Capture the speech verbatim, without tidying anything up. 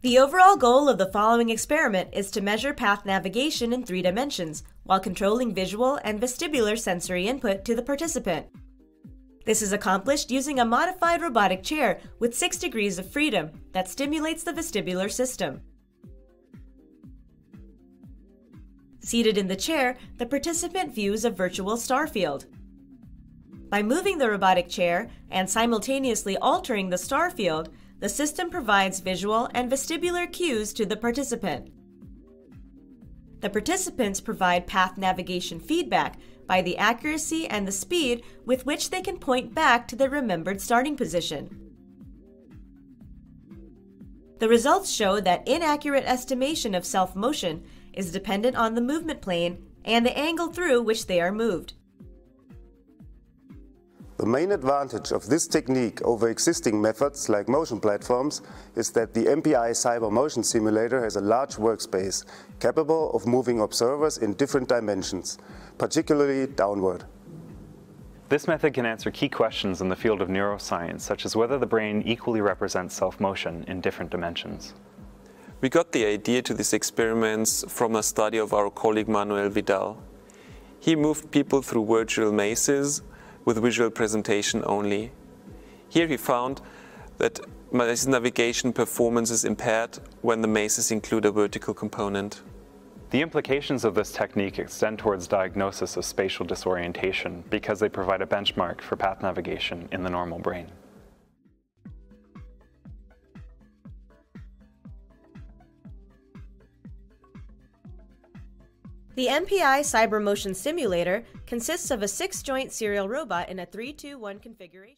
The overall goal of the following experiment is to measure path navigation in three dimensions while controlling visual and vestibular sensory input to the participant. This is accomplished using a modified robotic chair with six degrees of freedom that stimulates the vestibular system. Seated in the chair, the participant views a virtual star field. By moving the robotic chair and simultaneously altering the star field, the system provides visual and vestibular cues to the participant. The participants provide path navigation feedback by the accuracy and the speed with which they can point back to their remembered starting position. The results show that inaccurate estimation of self-motion is dependent on the movement plane and the angle through which they are moved. The main advantage of this technique over existing methods like motion platforms is that the M P I CyberMotion Simulator has a large workspace capable of moving observers in different dimensions, particularly downward. This method can answer key questions in the field of neuroscience, such as whether the brain equally represents self-motion in different dimensions. We got the idea to these experiments from a study of our colleague Manuel Vidal. He moved people through virtual mazes with visual presentation only. Here he found that maze navigation performance is impaired when the mazes include a vertical component. The implications of this technique extend towards diagnosis of spatial disorientation because they provide a benchmark for path navigation in the normal brain. The M P I CyberMotion Simulator consists of a six-joint serial robot in a three two one configuration.